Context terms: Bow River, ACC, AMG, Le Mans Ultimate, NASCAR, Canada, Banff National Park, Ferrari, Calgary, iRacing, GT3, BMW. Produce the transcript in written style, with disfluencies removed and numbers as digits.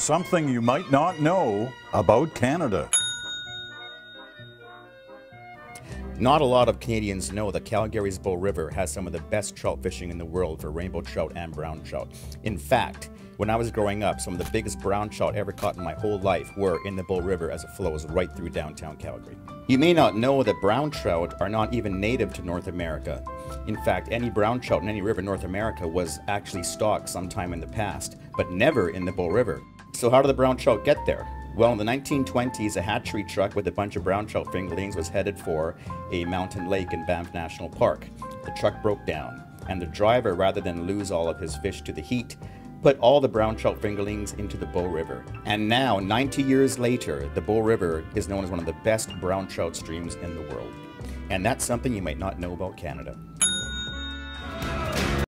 Something you might not know about Canada. Not a lot of Canadians know that Calgary's Bow River has some of the best trout fishing in the world for rainbow trout and brown trout. In fact, when I was growing up, some of the biggest brown trout ever caught in my whole life were in the Bow River as it flows right through downtown Calgary. You may not know that brown trout are not even native to North America. In fact, any brown trout in any river in North America was actually stocked sometime in the past, but never in the Bow River. So how do the brown trout get there? Well, in the 1920s, a hatchery truck with a bunch of brown trout fingerlings was headed for a mountain lake in Banff National Park. The truck broke down, and the driver, rather than lose all of his fish to the heat, put all the brown trout fingerlings into the Bow River. And now, 90 years later, the Bow River is known as one of the best brown trout streams in the world. And that's something you might not know about Canada.